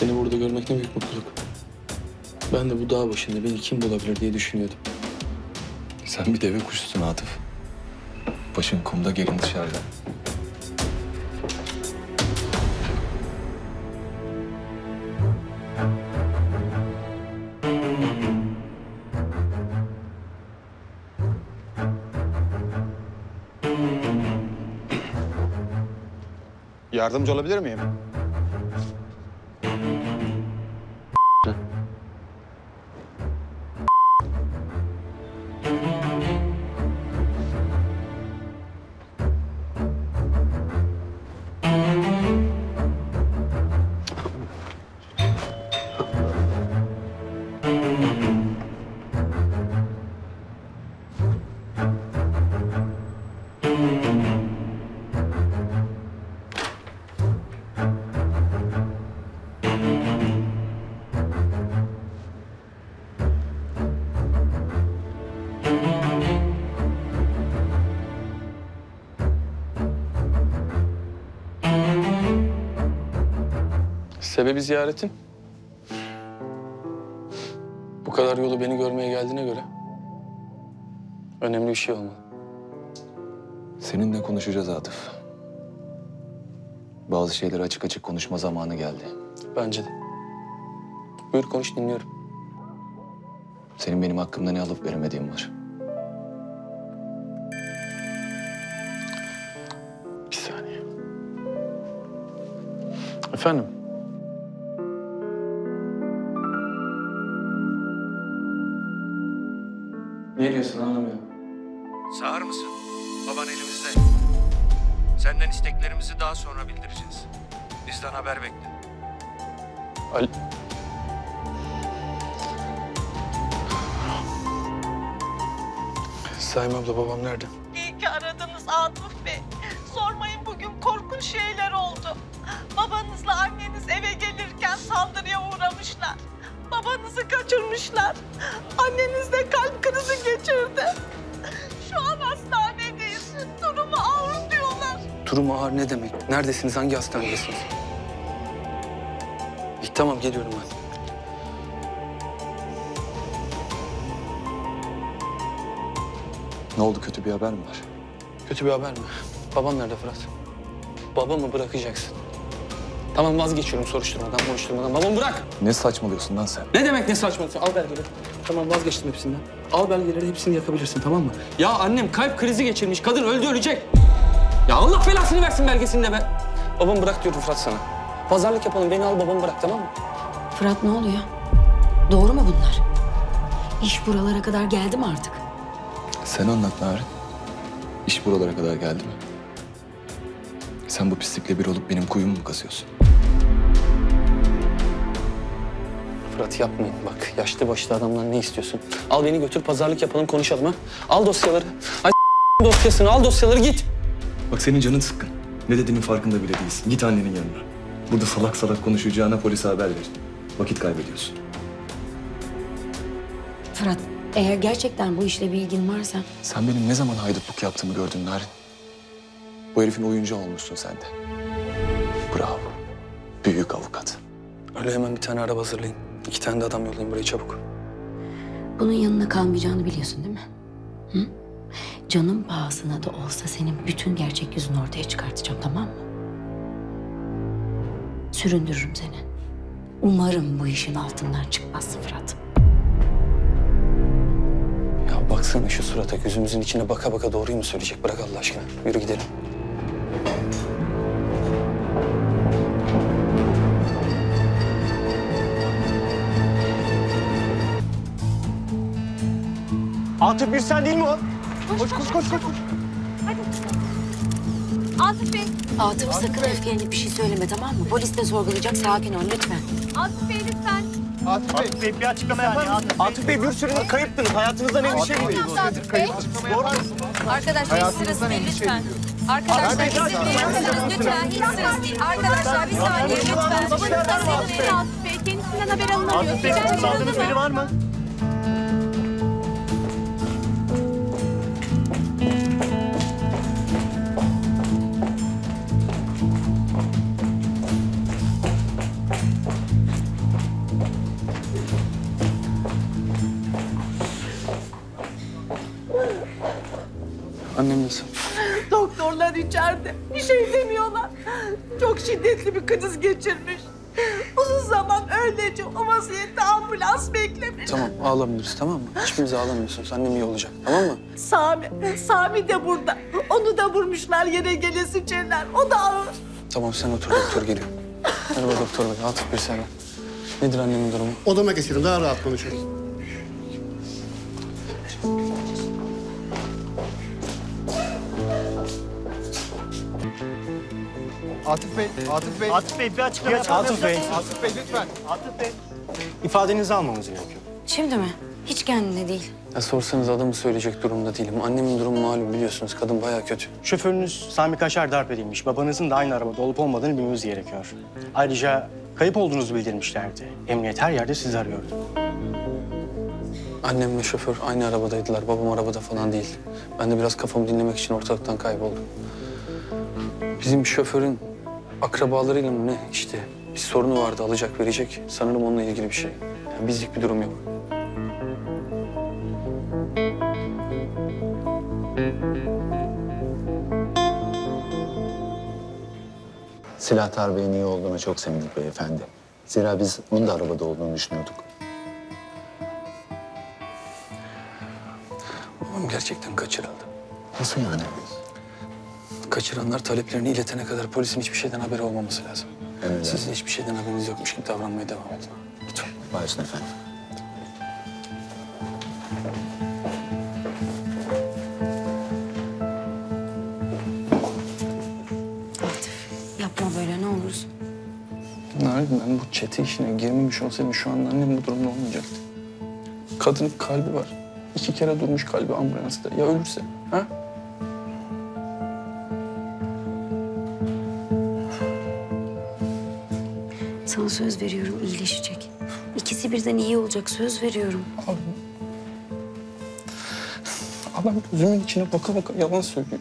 Seni burada görmek ne büyük mutluluk. Ben de bu dağ başında beni kim bulabilir diye düşünüyordum. Sen bir deve kuşusun Atıf. Başın kumda, gelin dışarıda. Yardımcı olabilir miyim? Sebebi ziyaretin. Bu kadar yolu beni görmeye geldiğine göre önemli bir şey olmalı. Seninle konuşacağız Atıf. Bazı şeyleri açık açık konuşma zamanı geldi. Bence de. Buyur konuş, dinliyorum. Senin benim hakkımda ne alıp veremediğim var. Bir saniye. Efendim? Ne diyorsun, anlamıyorum. Sağır mısın? Baban elimizde. Senden isteklerimizi daha sonra bildireceğiz. Bizden haber bekle. Ali... Sayma abla, babam nerede? İyi ki aradınız Atıf Bey. Sormayın, bugün korkunç şeyler oldu. Babanızla anneniz eve gelirken saldırıya uğramışlar. Babanızı kaçırmışlar. Anneniz de kalp krizi geçirdi. Şu an hastanedeyiz. Durumu ağır diyorlar. Durumu ağır ne demek? Neredesiniz? Hangi hastanedesiniz? İyi, tamam, geliyorum ben. Ne oldu? Kötü bir haber mi var? Kötü bir haber mi? Babam nerede Fırat? Babamı bırakacaksın. Tamam, vazgeçiyorum soruşturmadan. Babamı bırak! Ne saçmalıyorsun lan sen? Ne demek ne saçmalıyorsun? Al belgeleri. Tamam, vazgeçtim hepsinden. Al belgeleri, hepsini yakabilirsin, tamam mı? Ya annem kalp krizi geçirmiş. Kadın öldü, ölecek. Ya Allah belasını versin belgesini de be. Babamı bırak diyorum Fırat sana. Pazarlık yapalım, beni al, babamı bırak, tamam mı? Fırat, ne oluyor? Doğru mu bunlar? İş buralara kadar geldi mi artık? Sen anlat Narin. İş buralara kadar geldi mi? Sen bu pislikle bir olup benim kuyumu mu kazıyorsun? Fırat, yapmayın bak. Yaşlı başlı adamdan ne istiyorsun? Al beni götür, pazarlık yapalım, konuşalım ha. Al dosyaları. Ay dosyasını al, dosyaları, git. Bak, senin canın sıkkın. Ne dediğinin farkında bile değilsin. Git annenin yanına. Burada salak salak konuşacağına polise haber ver. Vakit kaybediyorsun. Fırat, eğer gerçekten bu işle bir ilgin varsa... Sen benim ne zaman haydutluk yaptığımı gördün Narin. Bu herifin oyuncağı olmuşsun sen de. Bravo. Büyük avukat. Öyle hemen bir tane araba hazırlayın. 2 tane de adam yollayın buraya, çabuk. Bunun yanına kalmayacağını biliyorsun değil mi? Hı? Canım pahasına da olsa senin bütün gerçek yüzünü ortaya çıkartacağım, tamam mı? Süründürürüm seni. Umarım bu işin altından çıkmazsın Fırat. Ya baksana şu surata, gözümüzün içine baka baka doğruyu mu söyleyecek? Bırak Allah aşkına. Yürü gidelim. Atıf, bir sen değil mi o? Koş. Hadi. Atıf Bey. Atıf, sakın öfkelenip bir şey söyleme, tamam mı? Polis de sorgulayacak, sakin ol lütfen. Atıf Bey lütfen. Atıf Bey bir açıklama yapar mısın? Atıf Bey, bir sürü kayıptınız. Hayatınızdan endişeliyim. Atıf Bey. Arkadaşlar, hiç sırası değil lütfen. Arkadaşlar, hiç sırası değil lütfen. Hiç sırası değil. Arkadaşlar, bir saniye lütfen. Babanızdan haber verin Atıf Bey. Kendisinden haber alınamıyor. Atıf Bey, sandığınız biri var mı? Annem nasıl? Doktorlar içeride. Bir şey demiyorlar. Çok şiddetli bir kriz geçirmiş. Uzun zaman öylece o vaziyette ambulans beklemiş. Tamam, ağlamıyoruz, tamam mı? Hiçbirimiz ağlamıyorsunuz. Annem iyi olacak, tamam mı? Sami de burada. Onu da vurmuşlar yere gelesiceler. O da ağır. Tamam, sen otur, doktor geliyor. Merhaba doktor bey, Atıf bir sene. Nedir annemin durumu? Odama geçelim, daha rahat konuşuruz. Atıf Bey bir açıklama yapın. Atıf Bey lütfen. Atıf Bey. İfadenizi almamız gerekiyor. Şimdi mi? Hiç kendine değil. Ya sorsanız adamı söyleyecek durumda değilim. Annemin durumu malum biliyorsunuz. Kadın bayağı kötü. Şoförünüz Sami Kaşar darp edilmiş. Babanızın da aynı arabada olup olmadığını bilmemiz gerekiyor. Ayrıca kayıp olduğunuzu bildirmişlerdi. Emniyet her yerde sizi arıyordu. Annemle şoför aynı arabadaydılar. Babam arabada falan değil. Ben de biraz kafamı dinlemek için ortalıktan kayboldum. Bizim şoförün akrabalarıyla mı ne işte bir sorunu vardı, alacak verecek. Sanırım onunla ilgili bir şey. Yani bizlik bir durum yok. Silahtar Bey'in iyi olduğuna çok sevindik beyefendi. Zira biz onun da arabada olduğunu düşünüyorduk. Babam gerçekten kaçırıldı. Nasıl yani? Kaçıranlar taleplerini iletene kadar polisin hiçbir şeyden haberi olmaması lazım. Evet. Sizin hiçbir şeyden haberiniz yokmuş gibi davranmaya devam edin. Lütfen. Bağışın efendim. Atıf, yapma böyle ne olursun. Narin, ben bu çete işine girmemiş olsaydım şu an annem bu durumda olmayacaktı. Kadının kalbi var. 2 kere durmuş kalbi ambulansta. Ya ölürse? Ha? Sana söz veriyorum, iyileşecek. İkisi birden iyi olacak, söz veriyorum. Abi... Adam gözümün içine baka baka yalan söylüyor.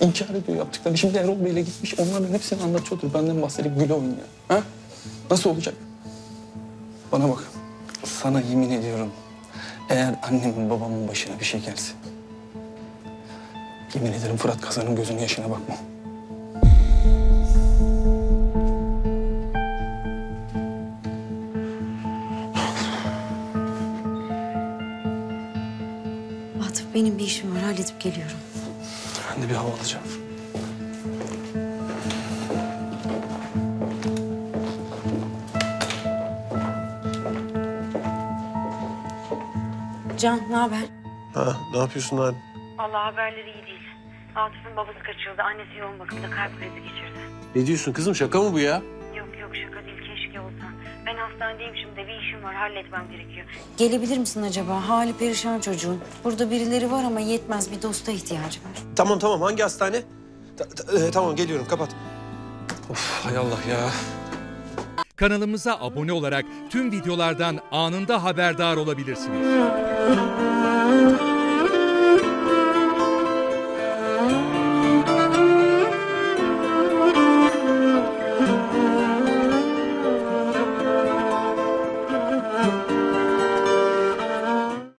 İnkar ediyor yaptıklarını. Şimdi Erol Bey'le gitmiş, onların hepsini anlatıyordur. Benden bahsedip güle oynuyor. Ha? Nasıl olacak? Bana bak, sana yemin ediyorum... Eğer annemin, babamın başına bir şey gelse... Yemin ederim Fırat Kazan'ın gözünün yaşına bakmam. Benim bir işim var, halledip geliyorum. Ben de bir hava alacağım. Can, ne haber? Ha, ne yapıyorsun Narin? Vallahi haberleri iyi değil. Atıf'ın babası kaçırıldı, annesi yoğun bakımda kalp krizi geçirdi. Ne diyorsun kızım, şaka mı bu ya? Yok, şaka değil, keşke olsan. Ben hastanedeyim şimdi, bir işim var, halletmem gerekiyor. Gelebilir misin acaba? Hali perişan çocuğun. Burada birileri var ama yetmez, bir dosta ihtiyacı var. Tamam, hangi hastane? Tamam, geliyorum, kapat. Of, hay Allah ya. Kanalımıza abone olarak tüm videolardan anında haberdar olabilirsiniz.